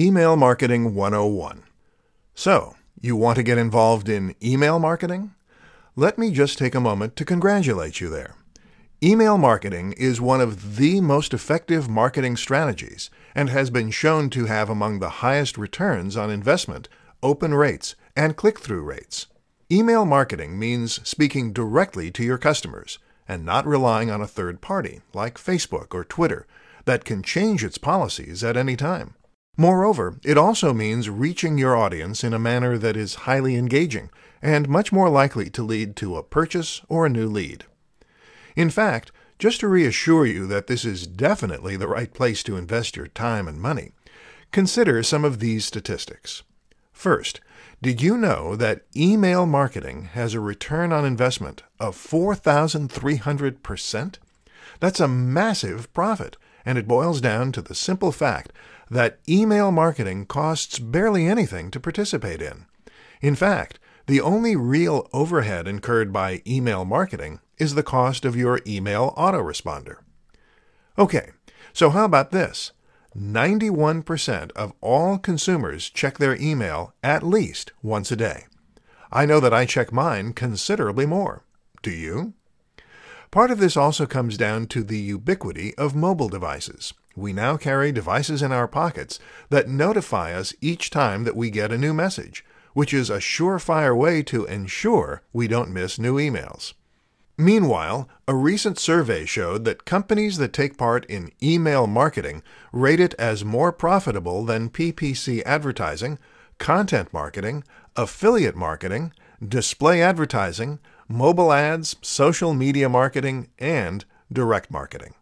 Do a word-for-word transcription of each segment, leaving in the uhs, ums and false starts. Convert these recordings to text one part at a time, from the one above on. Email Marketing one oh one. So, you want to get involved in email marketing? Let me just take a moment to congratulate you there. Email marketing is one of the most effective marketing strategies and has been shown to have among the highest returns on investment, open rates, and click-through rates. Email marketing means speaking directly to your customers and not relying on a third party like Facebook or Twitter that can change its policies at any time. Moreover, it also means reaching your audience in a manner that is highly engaging and much more likely to lead to a purchase or a new lead. In fact, just to reassure you that this is definitely the right place to invest your time and money, consider some of these statistics. First, did you know that email marketing has a return on investment of four thousand three hundred percent? That's a massive profit, and it boils down to the simple fact that email marketing costs barely anything to participate in. In fact, the only real overhead incurred by email marketing is the cost of your email autoresponder. Okay, so how about this? ninety-one percent of all consumers check their email at least once a day. I know that I check mine considerably more. Do you? Part of this also comes down to the ubiquity of mobile devices. We now carry devices in our pockets that notify us each time that we get a new message, which is a surefire way to ensure we don't miss new emails. Meanwhile, a recent survey showed that companies that take part in email marketing rate it as more profitable than P P C advertising, content marketing, affiliate marketing, display advertising, mobile ads, social media marketing, and direct marketing.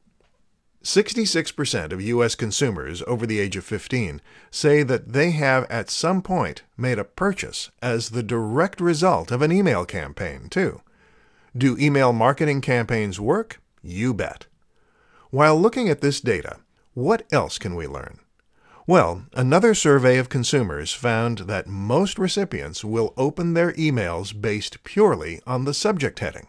sixty-six percent of U S consumers over the age of fifteen say that they have at some point made a purchase as the direct result of an email campaign, too. Do email marketing campaigns work? You bet. While looking at this data, what else can we learn? Well, another survey of consumers found that most recipients will open their emails based purely on the subject heading.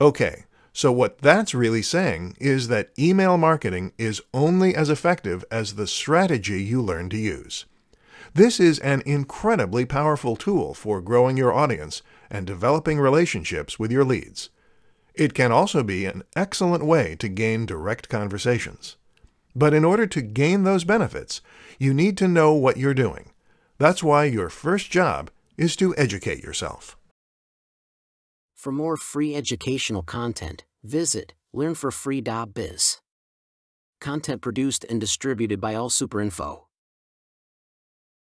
Okay. So what that's really saying is that email marketing is only as effective as the strategy you learn to use. This is an incredibly powerful tool for growing your audience and developing relationships with your leads. It can also be an excellent way to gain direct conversations. But in order to gain those benefits, you need to know what you're doing. That's why your first job is to educate yourself. For more free educational content, visit learn for free dot biz. Content produced and distributed by all super info.